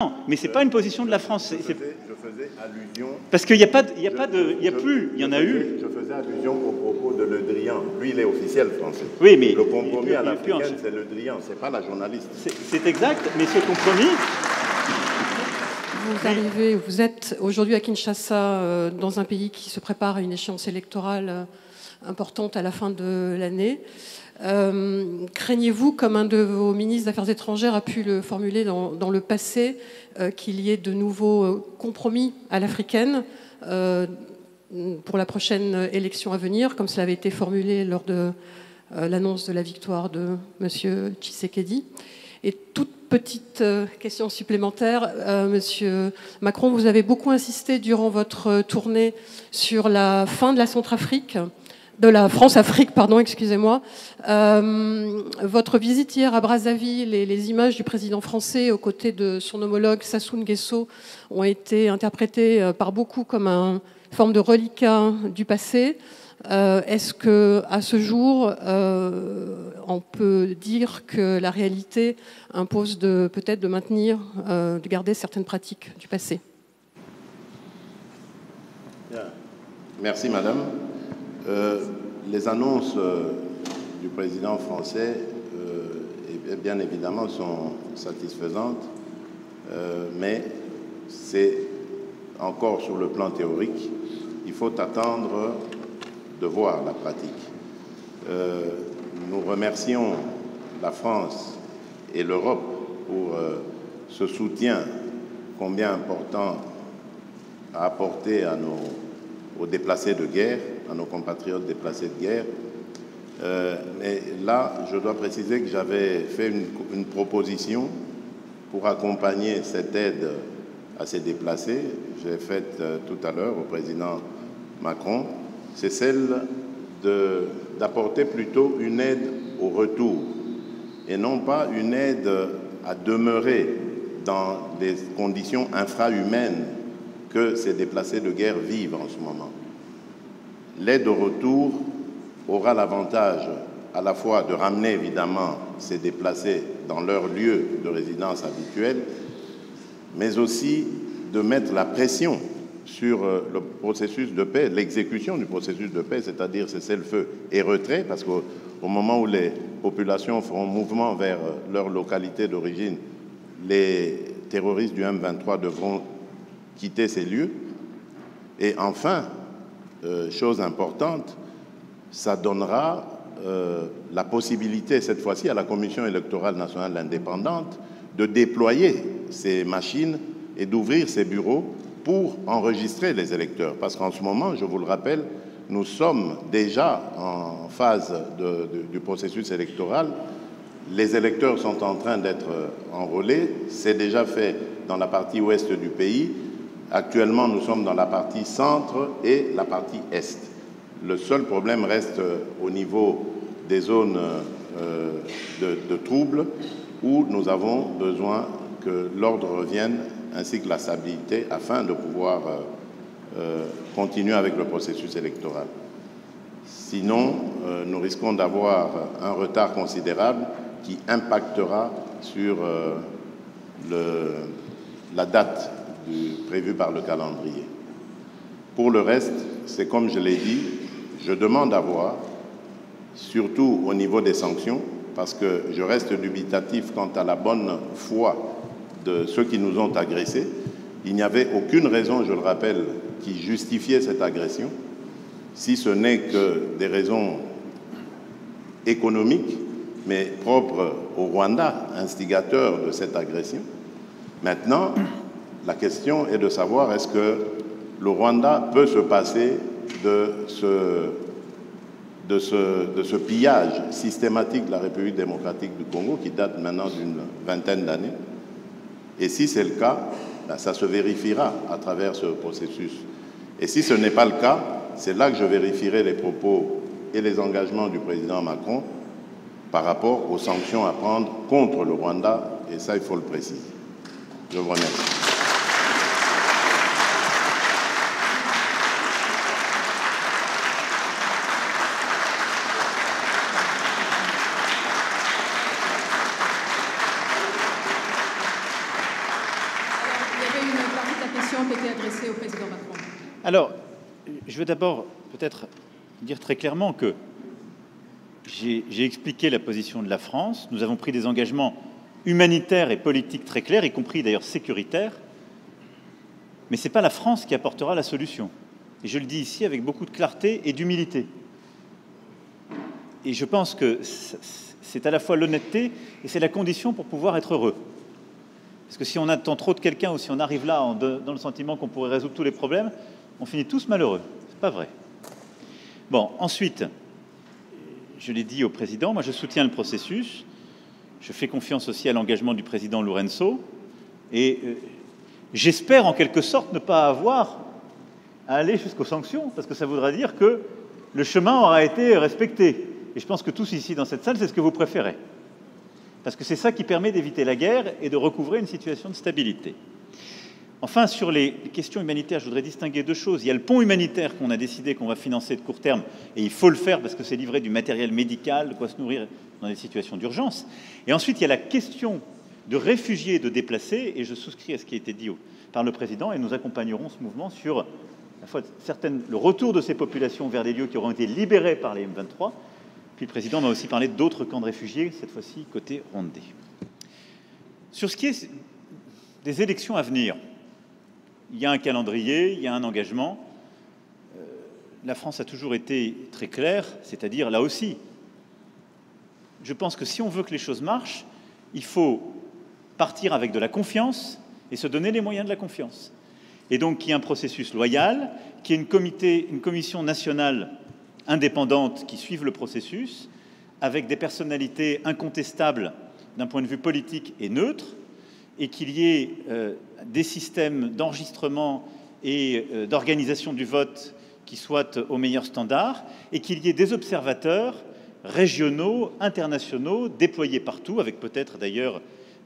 Non, mais ce n'est pas une position de la France. Je faisais allusion... Parce qu'il n'y a pas de... Je faisais allusion au propos de Le Drian. Lui, il est officiel français. Oui, mais... Le compromis à l'africaine, c'est Le Drian, c'est pas la journaliste. C'est exact, mais ce compromis... Vous êtes aujourd'hui à Kinshasa, dans un pays qui se prépare à une échéance électorale importante à la fin de l'année. Craignez-vous, comme un de vos ministres des Affaires étrangères a pu le formuler dans le passé, qu'il y ait de nouveaux compromis à l'africaine pour la prochaine élection à venir, comme cela avait été formulé lors de l'annonce de la victoire de M. Tshisekedi? Et toute petite question supplémentaire, Monsieur Macron, vous avez beaucoup insisté durant votre tournée sur la fin de la Centrafrique, de la France-Afrique, pardon, excusez-moi. Votre visite hier à Brazzaville et les images du président français aux côtés de son homologue Sassou Nguesso ont été interprétées par beaucoup comme une forme de reliquat du passé. Est-ce qu'à ce jour, on peut dire que la réalité impose peut-être de maintenir, de garder certaines pratiques du passé? Merci, madame. Les annonces du président français, bien évidemment, sont satisfaisantes, mais c'est encore sur le plan théorique. Il faut attendre de voir la pratique. Nous remercions la France et l'Europe pour ce soutien combien important à apporter aux déplacés de guerre, à nos compatriotes déplacés de guerre. Mais là, je dois préciser que j'avais fait une proposition pour accompagner cette aide à ces déplacés. J'ai faite tout à l'heure au président Macron. C'est celle d'apporter plutôt une aide au retour et non pas une aide à demeurer dans les conditions infrahumaines que ces déplacés de guerre vivent en ce moment. L'aide au retour aura l'avantage à la fois de ramener évidemment ces déplacés dans leur lieu de résidence habituel, mais aussi de mettre la pression sur le processus de paix, l'exécution du processus de paix, c'est-à-dire cessez-le-feu et retrait, parce qu'au moment où les populations feront mouvement vers leur localité d'origine, les terroristes du M23 devront quitter ces lieux. Et enfin, chose importante, ça donnera la possibilité, cette fois-ci, à la Commission électorale nationale indépendante de déployer ces machines et d'ouvrir ces bureaux pour enregistrer les électeurs. Parce qu'en ce moment, je vous le rappelle, nous sommes déjà en phase du processus électoral. Les électeurs sont en train d'être enrôlés. C'est déjà fait dans la partie ouest du pays. Actuellement, nous sommes dans la partie centre et la partie est. Le seul problème reste au niveau des zones de troubles où nous avons besoin que l'ordre revienne ainsi que la stabilité, afin de pouvoir continuer avec le processus électoral. Sinon, nous risquons d'avoir un retard considérable qui impactera sur la date prévue par le calendrier. Pour le reste, c'est comme je l'ai dit, je demande à voir, surtout au niveau des sanctions, parce que je reste dubitatif quant à la bonne foi de ceux qui nous ont agressés. Il n'y avait aucune raison, je le rappelle, qui justifiait cette agression, si ce n'est que des raisons économiques, mais propres au Rwanda, instigateur de cette agression. Maintenant, la question est de savoir est-ce que le Rwanda peut se passer de ce pillage systématique de la République démocratique du Congo, qui date maintenant d'une 20aine d'années. Et si c'est le cas, ça se vérifiera à travers ce processus. Et si ce n'est pas le cas, c'est là que je vérifierai les propos et les engagements du président Macron par rapport aux sanctions à prendre contre le Rwanda. Et ça, il faut le préciser. Je vous remercie. questions ont été adressées au président Macron. Alors, je veux d'abord peut-être dire très clairement que j'ai expliqué la position de la France. Nous avons pris des engagements humanitaires et politiques très clairs, y compris d'ailleurs sécuritaires. Mais ce n'est pas la France qui apportera la solution. Et je le dis ici avec beaucoup de clarté et d'humilité. Et je pense que c'est à la fois l'honnêteté et c'est la condition pour pouvoir être heureux. Parce que si on attend trop de quelqu'un ou si on arrive là dans le sentiment qu'on pourrait résoudre tous les problèmes, on finit tous malheureux. C'est pas vrai. Bon, ensuite, je l'ai dit au président, moi je soutiens le processus. Je fais confiance aussi à l'engagement du président Lourenço. Et j'espère en quelque sorte ne pas avoir à aller jusqu'aux sanctions, parce que ça voudra dire que le chemin aura été respecté. Et je pense que tous ici dans cette salle, c'est ce que vous préférez. Parce que c'est ça qui permet d'éviter la guerre et de recouvrer une situation de stabilité. Enfin, sur les questions humanitaires, je voudrais distinguer deux choses. Il y a le pont humanitaire qu'on a décidé qu'on va financer de court terme, et il faut le faire parce que c'est livré du matériel médical, de quoi se nourrir dans des situations d'urgence. Et ensuite, il y a la question de réfugiés et de déplacés, et je souscris à ce qui a été dit par le président, et nous accompagnerons ce mouvement sur à la fois le retour de ces populations vers des lieux qui auront été libérés par les M23. Puis le président m'a aussi parlé d'autres camps de réfugiés, cette fois-ci côté Rwandais. Sur ce qui est des élections à venir, il y a un calendrier, il y a un engagement. La France a toujours été très claire, c'est-à-dire là aussi. Je pense que si on veut que les choses marchent, il faut partir avec de la confiance et se donner les moyens de la confiance. Et donc qu'il y ait un processus loyal, qu'il y ait une commission nationale indépendantes qui suivent le processus, avec des personnalités incontestables d'un point de vue politique et neutre, et qu'il y ait des systèmes d'enregistrement et d'organisation du vote qui soient au meilleur standard, et qu'il y ait des observateurs régionaux, internationaux, déployés partout, avec peut-être d'ailleurs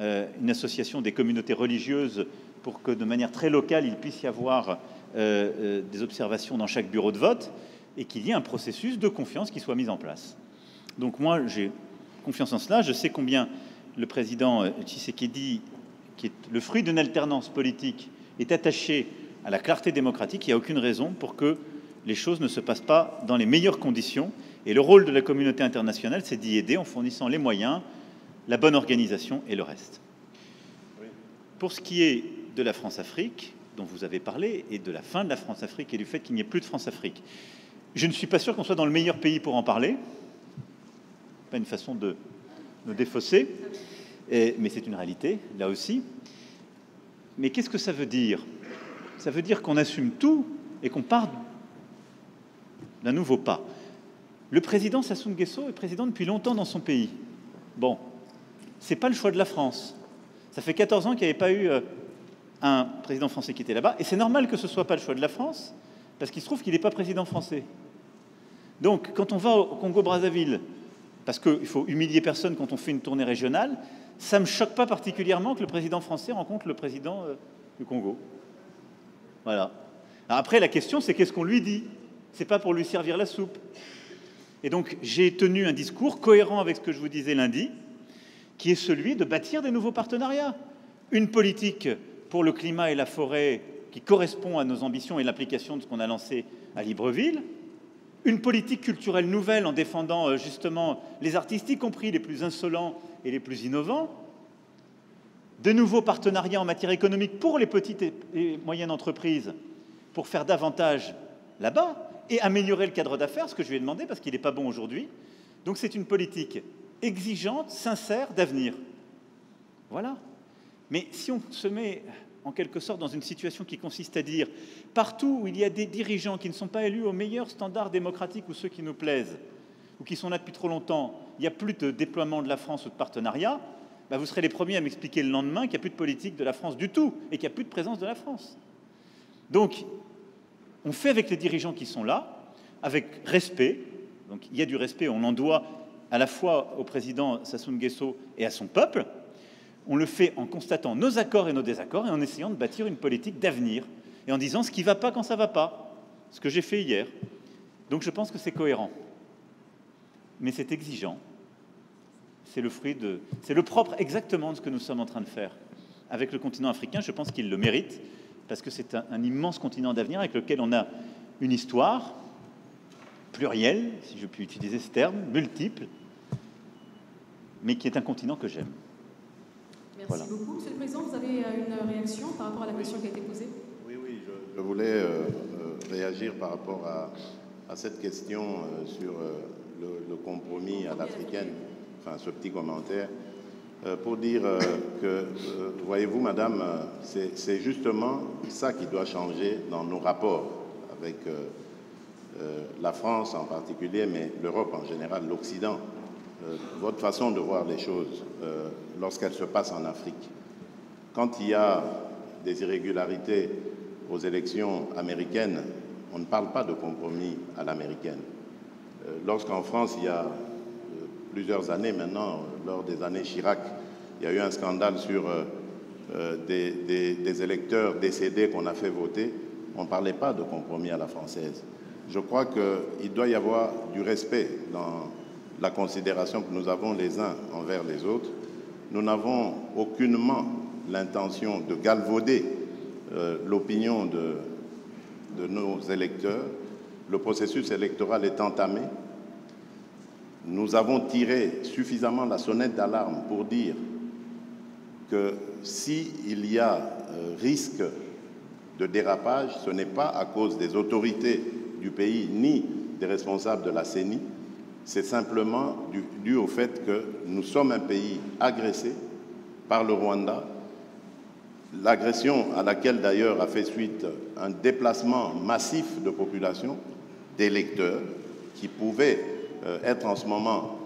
une association des communautés religieuses pour que de manière très locale il puisse y avoir des observations dans chaque bureau de vote, et qu'il y ait un processus de confiance qui soit mis en place. Donc moi, j'ai confiance en cela. Je sais combien le président Tshisekedi, qui est le fruit d'une alternance politique, est attaché à la clarté démocratique. Il n'y a aucune raison pour que les choses ne se passent pas dans les meilleures conditions. Et le rôle de la communauté internationale, c'est d'y aider en fournissant les moyens, la bonne organisation et le reste. Oui. Pour ce qui est de la France-Afrique, dont vous avez parlé, et de la fin de la France-Afrique et du fait qu'il n'y ait plus de France-Afrique, je ne suis pas sûr qu'on soit dans le meilleur pays pour en parler. Pas une façon de nous défausser, mais c'est une réalité, là aussi. Mais qu'est-ce que ça veut dire? Ça veut dire qu'on assume tout et qu'on part d'un nouveau pas. Le président Sassou Nguesso est président depuis longtemps dans son pays. Bon, c'est pas le choix de la France. Ça fait 14 ans qu'il n'y avait pas eu un président français qui était là-bas, et c'est normal que ce ne soit pas le choix de la France, parce qu'il se trouve qu'il n'est pas président français. Donc, quand on va au Congo-Brazzaville, parce qu'il faut humilier personne quand on fait une tournée régionale, ça ne me choque pas particulièrement que le président français rencontre le président du Congo. Voilà. Alors après, la question, c'est qu'est-ce qu'on lui dit? C'est pas pour lui servir la soupe. Et donc, j'ai tenu un discours cohérent avec ce que je vous disais lundi, qui est celui de bâtir des nouveaux partenariats. Une politique pour le climat et la forêt qui correspond à nos ambitions et l'application de ce qu'on a lancé à Libreville, une politique culturelle nouvelle en défendant justement les artistes, y compris les plus insolents et les plus innovants, de nouveaux partenariats en matière économique pour les petites et moyennes entreprises, pour faire davantage là-bas, et améliorer le cadre d'affaires, ce que je lui ai demandé, parce qu'il n'est pas bon aujourd'hui. Donc c'est une politique exigeante, sincère, d'avenir. Voilà. Mais si on se met en quelque sorte dans une situation qui consiste à dire partout où il y a des dirigeants qui ne sont pas élus aux meilleurs standards démocratiques ou ceux qui nous plaisent, ou qui sont là depuis trop longtemps, il n'y a plus de déploiement de la France ou de partenariat, bah vous serez les premiers à m'expliquer le lendemain qu'il n'y a plus de politique de la France du tout et qu'il n'y a plus de présence de la France. Donc, on fait avec les dirigeants qui sont là, avec respect. Donc, il y a du respect, on en doit à la fois au président Sassou Nguesso et à son peuple. On le fait en constatant nos accords et nos désaccords et en essayant de bâtir une politique d'avenir et en disant ce qui ne va pas quand ça ne va pas, ce que j'ai fait hier. Donc je pense que c'est cohérent. Mais c'est exigeant. C'est le fruit de... C'est le propre exactement de ce que nous sommes en train de faire avec le continent africain. Je pense qu'il le mérite parce que c'est un immense continent d'avenir avec lequel on a une histoire plurielle, si je puis utiliser ce terme, multiple, mais qui est un continent que j'aime. Merci voilà. Beaucoup. Monsieur le Président, vous avez une réaction par rapport à la question qui a été posée? Oui, je voulais réagir par rapport à cette question sur le compromis à l'africaine, enfin ce petit commentaire, pour dire que, voyez-vous Madame, c'est justement ça qui doit changer dans nos rapports avec la France en particulier, mais l'Europe en général, l'Occident. Votre façon de voir les choses lorsqu'elles se passent en Afrique. Quand il y a des irrégularités aux élections américaines, on ne parle pas de compromis à l'américaine. Lorsqu'en France, il y a plusieurs années maintenant, lors des années Chirac, il y a eu un scandale sur des électeurs décédés qu'on a fait voter, on ne parlait pas de compromis à la française. Je crois qu'il doit y avoir du respect dans la considération que nous avons les uns envers les autres. Nous n'avons aucunement l'intention de galvauder l'opinion de nos électeurs. Le processus électoral est entamé. Nous avons tiré suffisamment la sonnette d'alarme pour dire que s'il y a risque de dérapage, ce n'est pas à cause des autorités du pays ni des responsables de la CENI. C'est simplement dû au fait que nous sommes un pays agressé par le Rwanda. L'agression à laquelle d'ailleurs a fait suite un déplacement massif de population, d'électeurs, qui pouvaient être en ce moment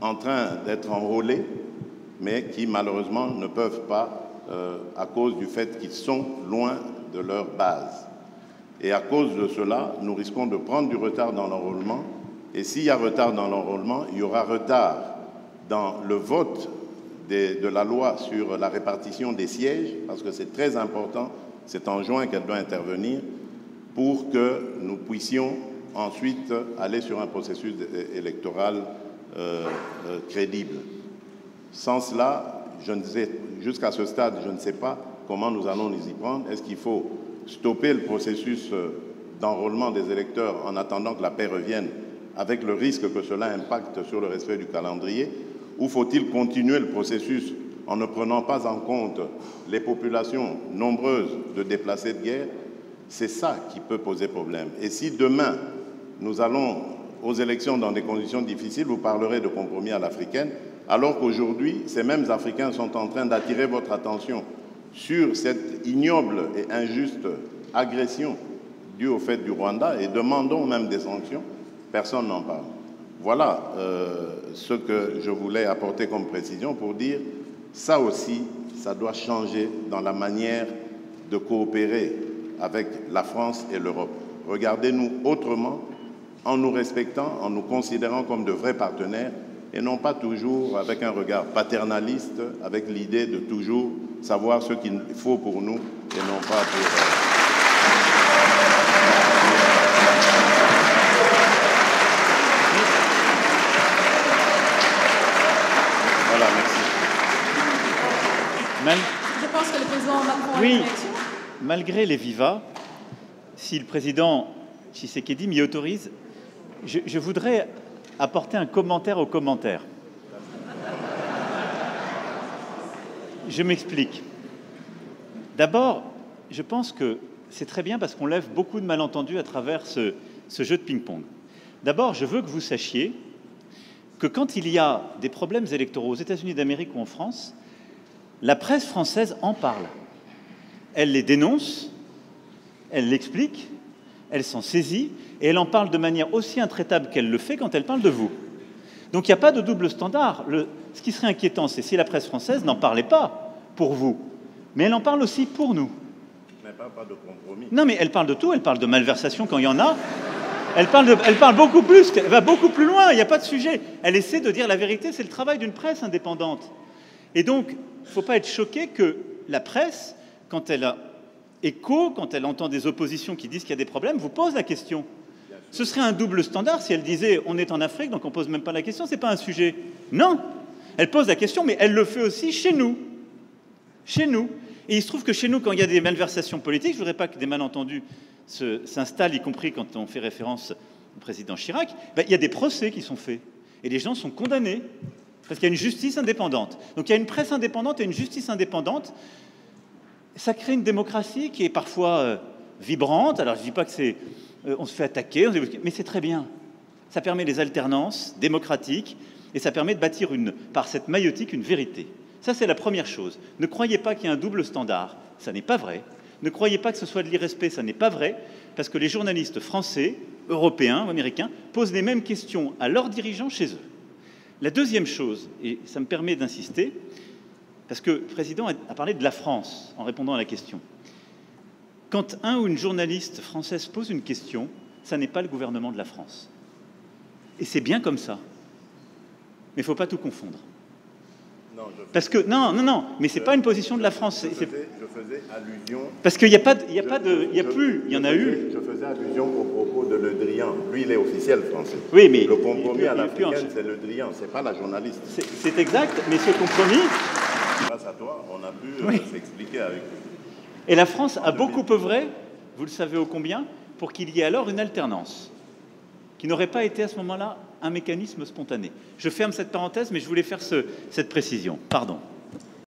en train d'être enrôlés, mais qui malheureusement ne peuvent pas à cause du fait qu'ils sont loin de leur base. Et à cause de cela, nous risquons de prendre du retard dans l'enrôlement. Et s'il y a retard dans l'enrôlement, il y aura retard dans le vote de la loi sur la répartition des sièges, parce que c'est très important, c'est en juin qu'elle doit intervenir, pour que nous puissions ensuite aller sur un processus électoral crédible. Sans cela, jusqu'à ce stade, je ne sais pas comment nous allons nous y prendre. Est-ce qu'il faut stopper le processus d'enrôlement des électeurs en attendant que la paix revienne, avec le risque que cela impacte sur le respect du calendrier, ou faut-il continuer le processus en ne prenant pas en compte les populations nombreuses de déplacés de guerre? C'est ça qui peut poser problème. Et si demain, nous allons aux élections dans des conditions difficiles, vous parlerez de compromis à l'africaine, alors qu'aujourd'hui, ces mêmes Africains sont en train d'attirer votre attention sur cette ignoble et injuste agression due au fait du Rwanda, et demandons même des sanctions. Personne n'en parle. Voilà ce que je voulais apporter comme précision pour dire ça aussi, ça doit changer dans la manière de coopérer avec la France et l'Europe. Regardez-nous autrement, en nous respectant, en nous considérant comme de vrais partenaires et non pas toujours avec un regard paternaliste, avec l'idée de toujours savoir ce qu'il faut pour nous et non pas pour... Je pense que le président Macron a une réaction. Malgré les vivas, si le président Tshisekedi m'y autorise, je voudrais apporter un commentaire au commentaire. Je m'explique. D'abord, je pense que c'est très bien parce qu'on lève beaucoup de malentendus à travers ce jeu de ping-pong. D'abord, je veux que vous sachiez que quand il y a des problèmes électoraux aux États-Unis d'Amérique ou en France, la presse française en parle. Elle les dénonce, elle l'explique, elle s'en saisit et elle en parle de manière aussi intraitable qu'elle le fait quand elle parle de vous. Donc il n'y a pas de double standard. Ce qui serait inquiétant, c'est si la presse française n'en parlait pas pour vous, mais elle en parle aussi pour nous. Mais elle ne parle pas de compromis. Non, mais elle parle de tout, elle parle de malversation quand il y en a. Elle parle beaucoup plus, elle va beaucoup plus loin, il n'y a pas de sujet. Elle essaie de dire la vérité, c'est le travail d'une presse indépendante. Et donc, il ne faut pas être choqué que la presse, quand elle a écho, quand elle entend des oppositions qui disent qu'il y a des problèmes, vous pose la question. Ce serait un double standard si elle disait « on est en Afrique, donc on ne pose même pas la question, ce n'est pas un sujet ». Non, elle pose la question, mais elle le fait aussi chez nous. Et il se trouve que chez nous, quand il y a des malversations politiques, je ne voudrais pas que des malentendus s'installent, y compris quand on fait référence au président Chirac, ben, il y a des procès qui sont faits. Et les gens sont condamnés, parce qu'il y a une justice indépendante. Donc il y a une presse indépendante et une justice indépendante. Ça crée une démocratie qui est parfois vibrante. Alors je ne dis pas que c'est... on se fait attaquer, mais c'est très bien. Ça permet les alternances démocratiques et ça permet de bâtir, par cette maïotique, une vérité. Ça, c'est la première chose. Ne croyez pas qu'il y a un double standard. Ça n'est pas vrai. Ne croyez pas que ce soit de l'irrespect. Ça n'est pas vrai, parce que les journalistes français, européens ou américains posent les mêmes questions à leurs dirigeants chez eux. La deuxième chose, et ça me permet d'insister, parce que le président a parlé de la France en répondant à la question. Quand un ou une journaliste française pose une question, ça n'est pas le gouvernement de la France. Et c'est bien comme ça. Mais il ne faut pas tout confondre. Non, parce que non, mais c'est pas une position de la France. Je faisais allusion. Parce qu'il n'y a pas, il y en a eu. Je faisais allusion au propos de Le Drian. Lui, il est officiel français. Oui, mais le compromis à l'africaine, c'est Le Drian, c'est pas la journaliste. C'est exact, mais ce compromis. Grâce à toi, on a pu s'expliquer avec lui. Et la France a beaucoup œuvré, vous le savez ô combien, pour qu'il y ait alors une alternance, qui n'aurait pas été à ce moment-là un mécanisme spontané. Je ferme cette parenthèse, mais je voulais faire cette précision. Pardon.